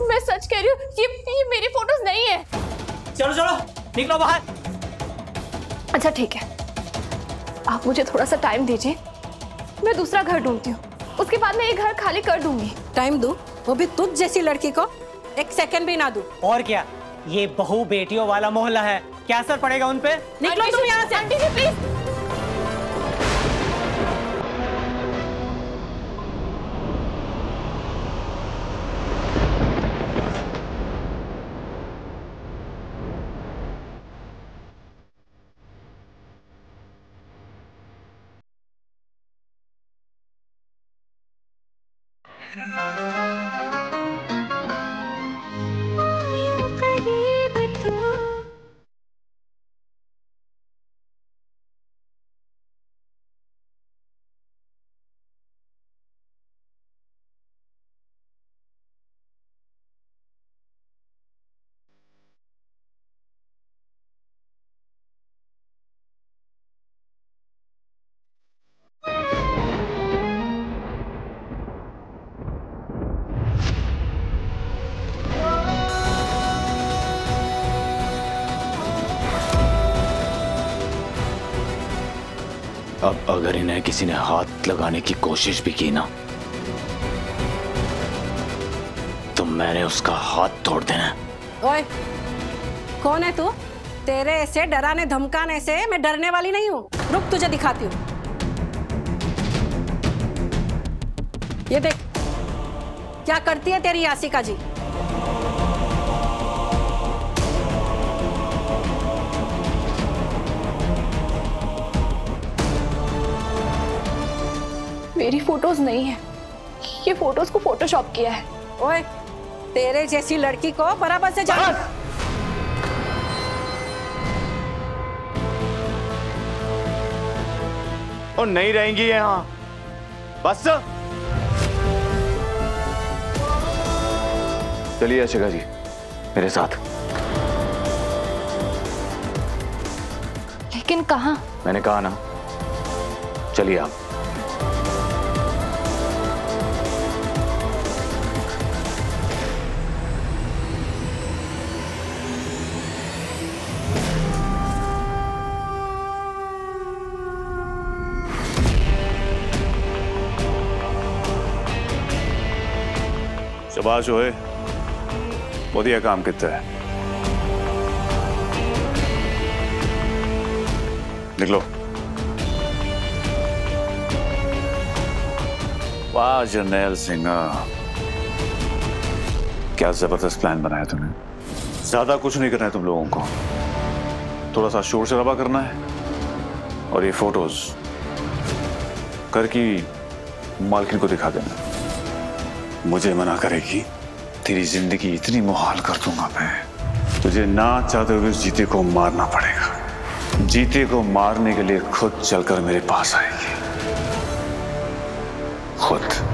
मैं सच कह रही हूँ, ये मेरी फोटोज नहीं है। चलो चलो निकलो बाहर। अच्छा ठीक है, आप मुझे थोड़ा सा टाइम दीजिए, मैं दूसरा घर ढूंढती हूँ, उसके बाद मैं ये घर खाली कर दूंगी। टाइम दूँ? वो भी तुझ जैसी लड़की को एक सेकंड भी ना दूँ। और क्या, ये बहू बेटियों वाला मोहल्ला है, क्या असर पड़ेगा उनपे। निकलो तुम यहाँ से। Aunty ji please. अब अगर इन्हें किसी ने हाथ लगाने की कोशिश भी की ना तो मैंने उसका हाथ तोड़ देना। ओए, कौन है तू? तेरे ऐसे डराने धमकाने से मैं डरने वाली नहीं हूँ। रुक तुझे दिखाती हूँ। ये देख क्या करती है तेरी आशिका जी। मेरी फोटोज नहीं है, ये फोटोज को फोटोशॉप किया है। ओए, तेरे जैसी लड़की को बराबर से जान। और नहीं रहेंगी यहाँ बस। चलिए आशिका जी मेरे साथ। लेकिन कहाँ? मैंने कहा ना, चलिए आप। शाबाश होए, बढ़िया काम किया है। निकलो। वाह जनेल सिंह, क्या जबरदस्त प्लान बनाया तुमने। ज्यादा कुछ नहीं करना है तुम लोगों को, थोड़ा सा शोर शराबा करना है और ये फोटोज घर की मालकिन को दिखा देना। मुझे मना करेगी, तेरी जिंदगी इतनी मुहाल कर दूंगा मैं। तुझे ना चाहते हुए जीते को मारना पड़ेगा। जीते को मारने के लिए खुद चलकर मेरे पास आएगी, खुद।